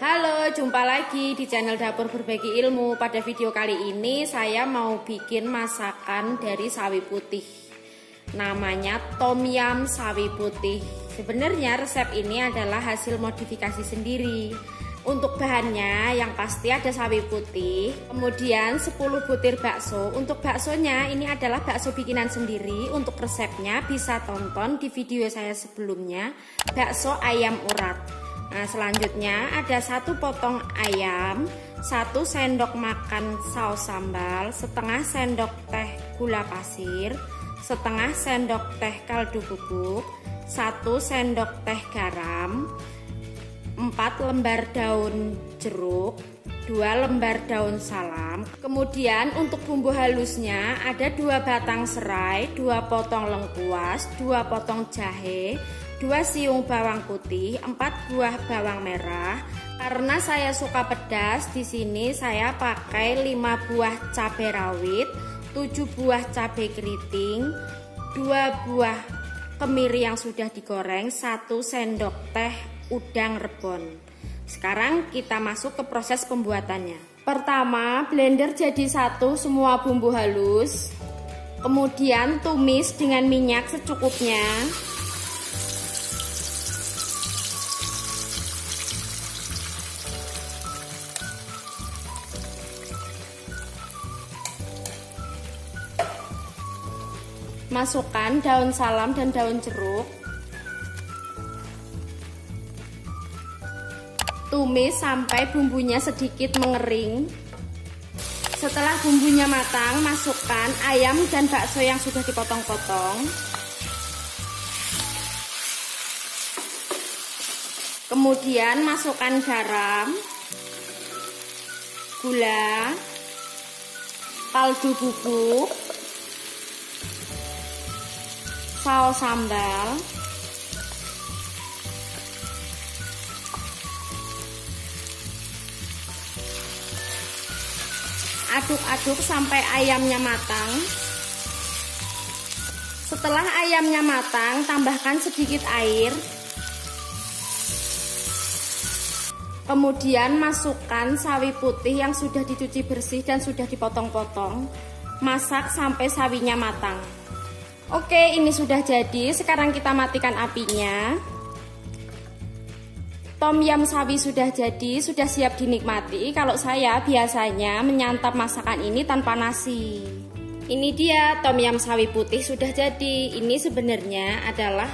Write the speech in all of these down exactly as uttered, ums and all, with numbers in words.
Halo, jumpa lagi di channel Dapur Berbagi Ilmu. Pada video kali ini saya mau bikin masakan dari sawi putih. Namanya Tom Yam Sawi Putih. Sebenarnya resep ini adalah hasil modifikasi sendiri. Untuk bahannya yang pasti ada sawi putih, kemudian sepuluh butir bakso. Untuk baksonya ini adalah bakso bikinan sendiri. Untuk resepnya bisa tonton di video saya sebelumnya, bakso ayam urat. Nah, selanjutnya ada satu potong ayam, satu sendok makan saus sambal, setengah sendok teh gula pasir, setengah sendok teh kaldu bubuk, satu sendok teh garam, empat lembar daun jeruk, dua lembar daun salam. Kemudian untuk bumbu halusnya ada dua batang serai, dua potong lengkuas, dua potong jahe, dua siung bawang putih, empat buah bawang merah. Karena saya suka pedas, di sini saya pakai lima buah cabai rawit, tujuh buah cabai keriting, dua buah kemiri yang sudah digoreng, satu sendok teh udang rebon. Sekarang kita masuk ke proses pembuatannya. Pertama, blender jadi satu semua bumbu halus. Kemudian tumis dengan minyak secukupnya. Masukkan daun salam dan daun jeruk. Tumis sampai bumbunya sedikit mengering. Setelah bumbunya matang, masukkan ayam dan bakso yang sudah dipotong-potong. Kemudian masukkan garam, gula, kaldu bubuk, saus sambal, aduk-aduk sampai ayamnya matang. Setelah ayamnya matang, tambahkan sedikit air. Kemudian masukkan sawi putih yang sudah dicuci bersih dan sudah dipotong-potong. Masak sampai sawinya matang. Oke, ini sudah jadi. Sekarang kita matikan apinya. Tom Yam Sawi sudah jadi, sudah siap dinikmati. Kalau saya biasanya menyantap masakan ini tanpa nasi. Ini dia, Tom Yam Sawi Putih sudah jadi. Ini sebenarnya adalah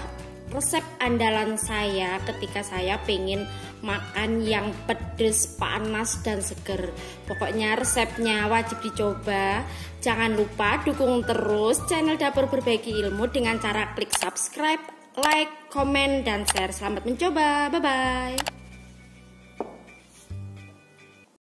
resep andalan saya ketika saya pengen makan yang pedes, panas, dan seger. Pokoknya resepnya wajib dicoba. Jangan lupa dukung terus channel Dapur Berbagi Ilmu dengan cara klik subscribe, like, komen, dan share. Selamat mencoba. Bye-bye.